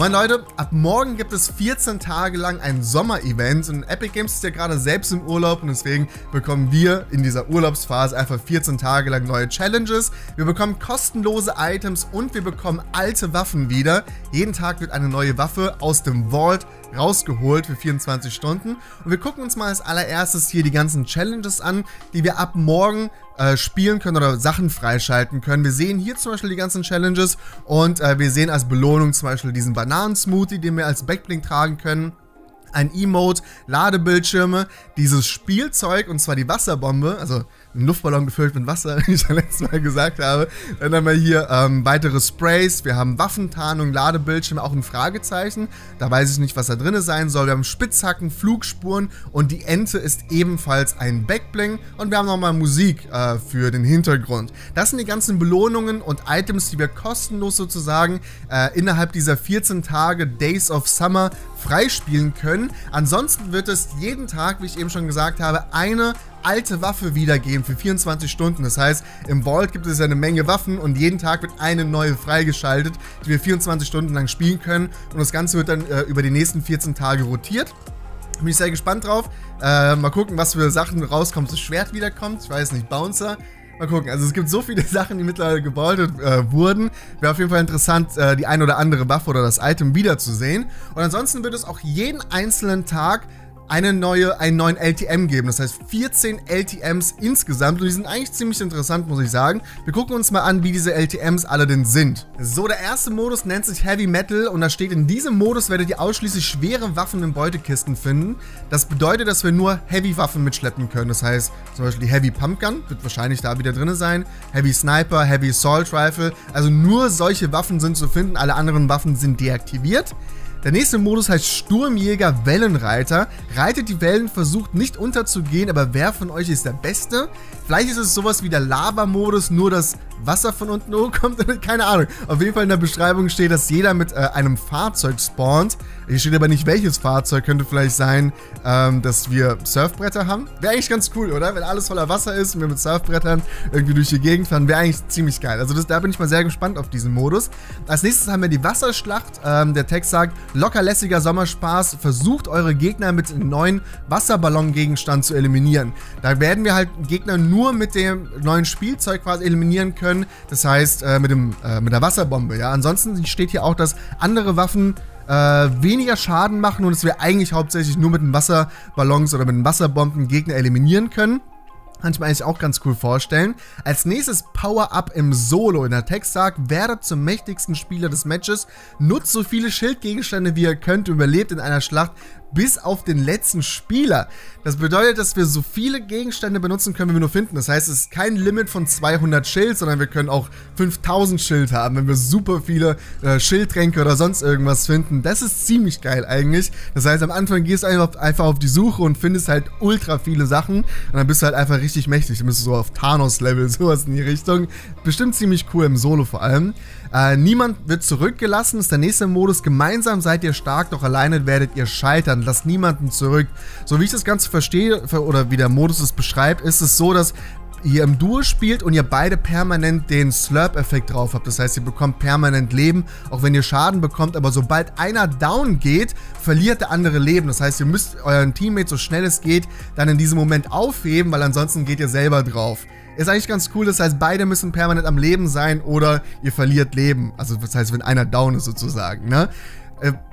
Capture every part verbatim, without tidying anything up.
Moin Leute, ab morgen gibt es vierzehn Tage lang ein Sommer-Event und Epic Games ist ja gerade selbst im Urlaub und deswegen bekommen wir in dieser Urlaubsphase einfach vierzehn Tage lang neue Challenges. Wir bekommen kostenlose Items und wir bekommen alte Waffen wieder. Jeden Tag wird eine neue Waffe aus dem Vault rausgeholt für vierundzwanzig Stunden und wir gucken uns mal als allererstes hier die ganzen Challenges an, die wir ab morgen äh, spielen können oder Sachen freischalten können. Wir sehen hier zum Beispiel die ganzen Challenges und äh, wir sehen als Belohnung zum Beispiel diesen Bananen-Smoothie, den wir als Backblink tragen können, ein Emote, Ladebildschirme, dieses Spielzeug und zwar die Wasserbombe, also einen Luftballon gefüllt mit Wasser, wie ich ja letztes Mal gesagt habe. Dann haben wir hier ähm, weitere Sprays, wir haben Waffentarnung, Ladebildschirme, auch ein Fragezeichen. Da weiß ich nicht, was da drin sein soll. Wir haben Spitzhacken, Flugspuren und die Ente ist ebenfalls ein Backbling. Und wir haben nochmal Musik äh, für den Hintergrund. Das sind die ganzen Belohnungen und Items, die wir kostenlos sozusagen äh, innerhalb dieser vierzehn Tage Days of Summer freispielen können. Ansonsten wird es jeden Tag, wie ich eben schon gesagt habe, eine alte Waffe wiedergeben für vierundzwanzig Stunden. Das heißt, im Vault gibt es ja eine Menge Waffen und jeden Tag wird eine neue freigeschaltet, die wir vierundzwanzig Stunden lang spielen können. Und das Ganze wird dann äh, über die nächsten vierzehn Tage rotiert. Bin ich sehr gespannt drauf. Äh, mal gucken, was für Sachen rauskommt. Das Schwert wiederkommt. Ich weiß nicht, Bouncer. Mal gucken, also es gibt so viele Sachen, die mittlerweile geboltet äh, wurden. Wäre auf jeden Fall interessant, äh, die ein oder andere Waffe oder das Item wiederzusehen. Und ansonsten wird es auch jeden einzelnen Tag eine neue, einen neuen L T M geben. Das heißt vierzehn L T Ms insgesamt und die sind eigentlich ziemlich interessant, muss ich sagen. Wir gucken uns mal an, wie diese L T Ms alle denn sind. So, der erste Modus nennt sich Heavy Metal und da steht, in diesem Modus werdet ihr ausschließlich schwere Waffen in Beutekisten finden. Das bedeutet, dass wir nur Heavy Waffen mitschleppen können. Das heißt, zum Beispiel die Heavy Pumpgun wird wahrscheinlich da wieder drin sein. Heavy Sniper, Heavy Assault Rifle. Also nur solche Waffen sind zu finden. Alle anderen Waffen sind deaktiviert. Der nächste Modus heißt Sturmjäger Wellenreiter. Reitet die Wellen, versucht nicht unterzugehen, aber wer von euch ist der Beste? Vielleicht ist es sowas wie der Lava-Modus, nur das Wasser von unten hochkommt. Keine Ahnung. Auf jeden Fall in der Beschreibung steht, dass jeder mit äh, einem Fahrzeug spawnt. Hier steht aber nicht, welches Fahrzeug. Könnte vielleicht sein, ähm, dass wir Surfbretter haben. Wäre eigentlich ganz cool, oder? Wenn alles voller Wasser ist und wir mit Surfbrettern irgendwie durch die Gegend fahren, wäre eigentlich ziemlich geil. Also das, da bin ich mal sehr gespannt auf diesen Modus. Als nächstes haben wir die Wasserschlacht. Ähm, der Text sagt, lockerlässiger Sommerspaß, versucht eure Gegner mit einem neuen Wasserballongegenstand zu eliminieren. Da werden wir halt Gegner nur mit dem neuen Spielzeug quasi eliminieren können, das heißt äh, mit, dem, äh, mit der Wasserbombe. Ja? Ansonsten steht hier auch, dass andere Waffen äh, weniger Schaden machen und dass wir eigentlich hauptsächlich nur mit den Wasserballons oder mit den Wasserbomben Gegner eliminieren können. Kann ich mir eigentlich auch ganz cool vorstellen. Als nächstes Power-Up im Solo. In der Text sagt, werdet zum mächtigsten Spieler des Matches, nutzt so viele Schildgegenstände wie ihr könnt, überlebt in einer Schlacht bis auf den letzten Spieler. Das bedeutet, dass wir so viele Gegenstände benutzen können, wie wir nur finden. Das heißt, es ist kein Limit von zweihundert Schild, sondern wir können auch fünftausend Schild haben, wenn wir super viele äh, Schildtränke oder sonst irgendwas finden. Das ist ziemlich geil eigentlich. Das heißt, am Anfang gehst du einfach, einfach auf die Suche und findest halt ultra viele Sachen und dann bist du halt einfach richtig richtig mächtig, du bist so auf Thanos-Level, sowas in die Richtung. Bestimmt ziemlich cool im Solo vor allem. Äh, niemand wird zurückgelassen, ist der nächste Modus. Gemeinsam seid ihr stark, doch alleine werdet ihr scheitern. Lasst niemanden zurück. So wie ich das Ganze verstehe, oder wie der Modus es beschreibt, ist es so, dass ihr im Duo spielt und ihr beide permanent den Slurp-Effekt drauf habt. Das heißt, ihr bekommt permanent Leben, auch wenn ihr Schaden bekommt. Aber sobald einer down geht, verliert der andere Leben. Das heißt, ihr müsst euren Teammate, so schnell es geht, dann in diesem Moment aufheben, weil ansonsten geht ihr selber drauf. Ist eigentlich ganz cool. Das heißt, beide müssen permanent am Leben sein oder ihr verliert Leben. Also das heißt, wenn einer down ist sozusagen, ne?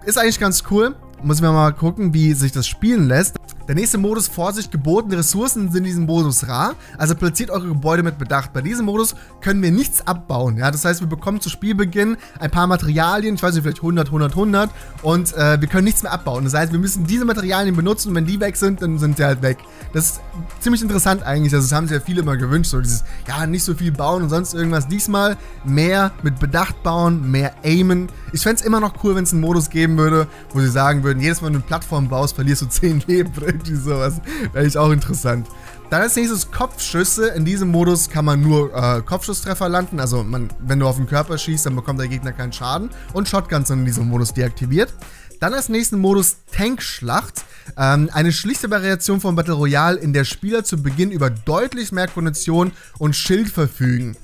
Ist eigentlich ganz cool. Muss ich mal gucken, wie sich das spielen lässt. Der nächste Modus, Vorsicht, gebotene Ressourcen sind in diesem Modus rar. Also platziert eure Gebäude mit Bedacht. Bei diesem Modus können wir nichts abbauen. Ja? Das heißt, wir bekommen zu Spielbeginn ein paar Materialien, ich weiß nicht, vielleicht hundert, hundert, hundert und äh, wir können nichts mehr abbauen. Das heißt, wir müssen diese Materialien benutzen und wenn die weg sind, dann sind sie halt weg. Das ist ziemlich interessant eigentlich. Also das haben sich ja viele immer gewünscht. So dieses, ja, nicht so viel bauen und sonst irgendwas. Diesmal mehr mit Bedacht bauen, mehr aimen. Ich fände es immer noch cool, wenn es einen Modus geben würde, wo sie sagen würden, jedes Mal, wenn du eine Plattform baust, verlierst du zehn Leben. Irgendwie sowas. Wäre ich auch interessant. Dann als nächstes Kopfschüsse. In diesem Modus kann man nur äh, Kopfschusstreffer landen. Also man, wenn du auf den Körper schießt, dann bekommt der Gegner keinen Schaden. Und Shotguns sind in diesem Modus deaktiviert. Dann als nächsten Modus Tankschlacht. Ähm, eine schlichte Variation von Battle Royale, in der Spieler zu Beginn über deutlich mehr Kondition und Schild verfügen.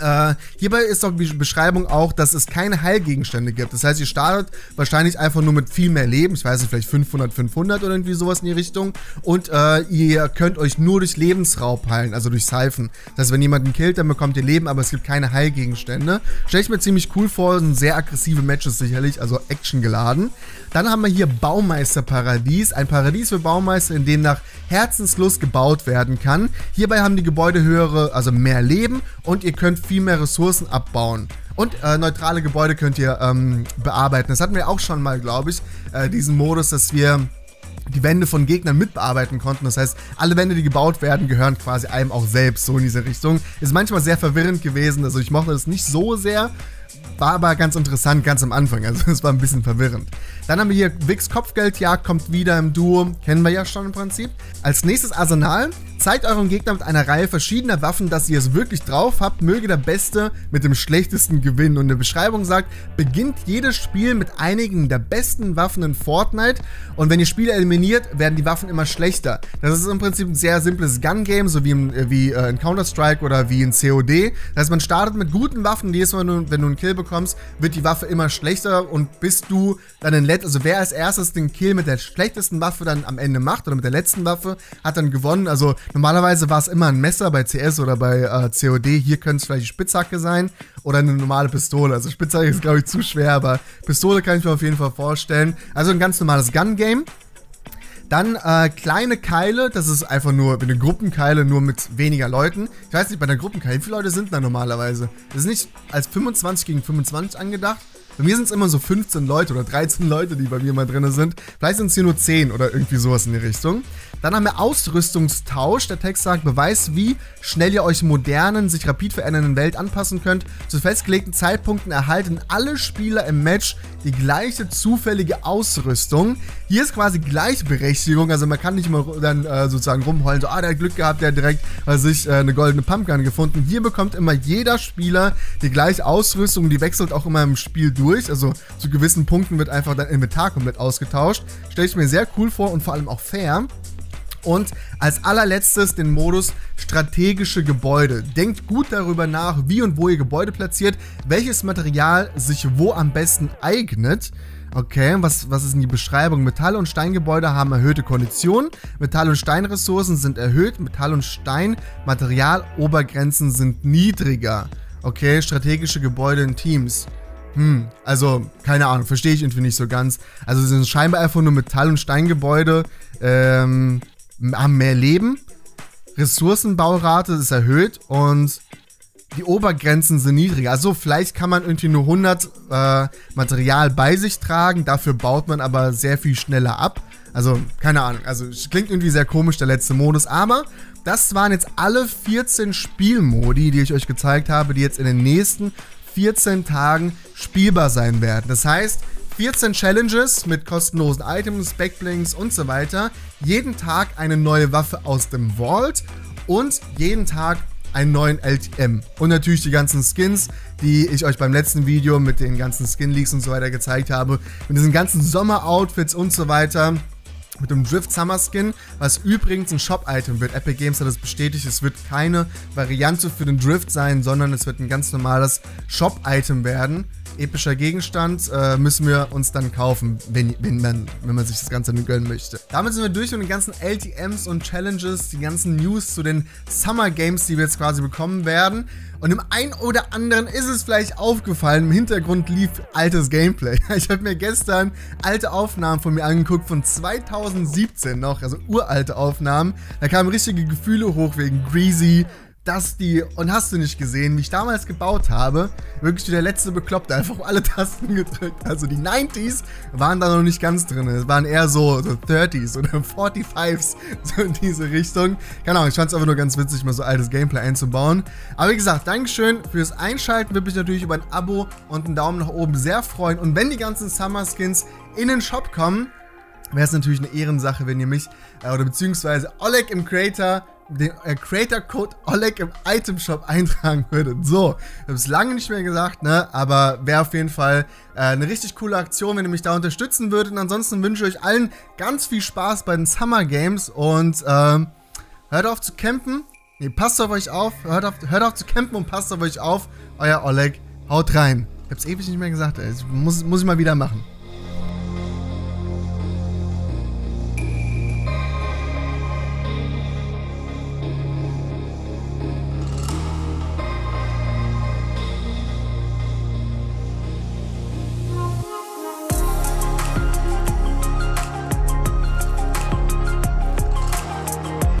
Äh, hierbei ist auch die Beschreibung auch, dass es keine Heilgegenstände gibt. Das heißt, ihr startet wahrscheinlich einfach nur mit viel mehr Leben. Ich weiß nicht, vielleicht fünfhundert, fünfhundert oder irgendwie sowas in die Richtung. Und äh, ihr könnt euch nur durch Lebensraub heilen, also durch Seifen. Das heißt, wenn jemanden killt, dann bekommt ihr Leben, aber es gibt keine Heilgegenstände. Stelle ich mir ziemlich cool vor, sind sehr aggressive Matches sicherlich, also actiongeladen. Dann haben wir hier Baumeisterparadies. Ein Paradies für Baumeister, in dem nach Herzenslust gebaut werden kann. Hierbei haben die Gebäude höhere, also mehr Leben und ihr könnt viel mehr Ressourcen abbauen. Und äh, neutrale Gebäude könnt ihr ähm, bearbeiten. Das hatten wir auch schon mal, glaube ich, äh, diesen Modus, dass wir die Wände von Gegnern mitbearbeiten konnten. Das heißt, alle Wände, die gebaut werden, gehören quasi einem auch selbst, so in diese Richtung. Ist manchmal sehr verwirrend gewesen, also ich mochte das nicht so sehr. War aber ganz interessant, ganz am Anfang, also es war ein bisschen verwirrend. Dann haben wir hier Wix Kopfgeldjagd, kommt wieder im Duo, kennen wir ja schon im Prinzip. Als nächstes Arsenal, zeigt eurem Gegner mit einer Reihe verschiedener Waffen, dass ihr es wirklich drauf habt, möge der Beste mit dem Schlechtesten gewinnen. Und eine Beschreibung sagt, beginnt jedes Spiel mit einigen der besten Waffen in Fortnite und wenn ihr Spieler eliminiert, werden die Waffen immer schlechter. Das ist im Prinzip ein sehr simples Gun-Game, so wie in, wie in Counter-Strike oder wie in C O D. Das heißt, man startet mit guten Waffen, jedes Mal, wenn du einen Kill bekommst, wird die Waffe immer schlechter und bis du dann den letzten, also wer als erstes den Kill mit der schlechtesten Waffe dann am Ende macht oder mit der letzten Waffe, hat dann gewonnen. Also normalerweise war es immer ein Messer bei C S oder bei äh, C O D, hier könnte es vielleicht die Spitzhacke sein oder eine normale Pistole. Also Spitzhacke ist, glaube ich, zu schwer, aber Pistole kann ich mir auf jeden Fall vorstellen. Also ein ganz normales Gun-Game. Dann äh, kleine Keile, das ist einfach nur eine Gruppenkeile, nur mit weniger Leuten. Ich weiß nicht, bei der Gruppenkeile, wie viele Leute sind da normalerweise? Das ist nicht als fünfundzwanzig gegen fünfundzwanzig angedacht. Bei mir sind es immer so fünfzehn Leute oder dreizehn Leute, die bei mir mal drin sind. Vielleicht sind es hier nur zehn oder irgendwie sowas in die Richtung. Dann haben wir Ausrüstungstausch. Der Text sagt, beweist, wie schnell ihr euch modernen, sich rapid verändernden Welt anpassen könnt. Zu festgelegten Zeitpunkten erhalten alle Spieler im Match die gleiche zufällige Ausrüstung. Hier ist quasi Gleichberechtigung. Also man kann nicht mal dann äh, sozusagen rumheulen, so, ah, der hat Glück gehabt, der hat direkt äh, sich äh, eine goldene Pumpgun gefunden. Hier bekommt immer jeder Spieler die gleiche Ausrüstung. Die wechselt auch immer im Spiel durch. Also zu gewissen Punkten wird einfach dein Inventar komplett ausgetauscht. Stelle ich mir sehr cool vor und vor allem auch fair. Und als allerletztes den Modus strategische Gebäude. Denkt gut darüber nach, wie und wo ihr Gebäude platziert, welches Material sich wo am besten eignet. Okay, was, was ist denn die Beschreibung? Metall- und Steingebäude haben erhöhte Konditionen, Metall- und Steinressourcen sind erhöht, Metall- und Steinmaterialobergrenzen sind niedriger. Okay, strategische Gebäude in Teams. Hm, also, keine Ahnung, verstehe ich irgendwie nicht so ganz. Also, es sind scheinbar einfach nur Metall- und Steingebäude, ähm, haben mehr Leben, Ressourcenbaurate ist erhöht und die Obergrenzen sind niedriger. Also, vielleicht kann man irgendwie nur hundert äh, Material bei sich tragen, dafür baut man aber sehr viel schneller ab. Also, keine Ahnung, also, es klingt irgendwie sehr komisch, der letzte Modus, aber das waren jetzt alle vierzehn Spielmodi, die ich euch gezeigt habe, die jetzt in den nächsten vierzehn Tagen spielbar sein werden. Das heißt, vierzehn Challenges mit kostenlosen Items, Backblinks und so weiter. Jeden Tag eine neue Waffe aus dem Vault und jeden Tag einen neuen L T M. Und natürlich die ganzen Skins, die ich euch beim letzten Video mit den ganzen Skin-Leaks und so weiter gezeigt habe. Mit diesen ganzen Sommer-Outfits und so weiter. Mit dem Drift Summer Skin, was übrigens ein Shop-Item wird. Epic Games hat das bestätigt, es wird keine Variante für den Drift sein, sondern es wird ein ganz normales Shop-Item werden. Epischer Gegenstand, äh, müssen wir uns dann kaufen, wenn, wenn, man, wenn man sich das Ganze dann gönnen möchte. Damit sind wir durch mit den ganzen L T Ms und Challenges, die ganzen News zu den Summer Games, die wir jetzt quasi bekommen werden. Und im einen oder anderen ist es vielleicht aufgefallen, im Hintergrund lief altes Gameplay. Ich habe mir gestern alte Aufnahmen von mir angeguckt, von zweitausendsiebzehn noch, also uralte Aufnahmen. Da kamen richtige Gefühle hoch wegen Greasy, Dusty und hast du nicht gesehen, wie ich damals gebaut habe, wirklich wie der letzte Bekloppte, einfach alle Tasten gedrückt. Also die neunziger waren da noch nicht ganz drin, es waren eher so, so dreißiger oder fünfundvierziger, so in diese Richtung. Keine Ahnung, ich fand es einfach nur ganz witzig, mal so altes Gameplay einzubauen. Aber wie gesagt, Dankeschön fürs Einschalten, würde mich natürlich über ein Abo und einen Daumen nach oben sehr freuen. Und wenn die ganzen Summer Skins in den Shop kommen, wäre es natürlich eine Ehrensache, wenn ihr mich äh, oder beziehungsweise Ollek im Creator den äh, Creator-Code Ollek im Item-Shop eintragen würdet. So, ich habe es lange nicht mehr gesagt, ne? Aber wäre auf jeden Fall äh, eine richtig coole Aktion, wenn ihr mich da unterstützen würdet. Und ansonsten wünsche ich euch allen ganz viel Spaß bei den Summer Games und ähm, hört auf zu campen, Nee, passt auf euch auf. Hört auf, hört auf zu campen und passt auf euch auf. Euer Ollek. Haut rein. Ich hab's ewig nicht mehr gesagt, ey. Das muss, muss ich mal wieder machen.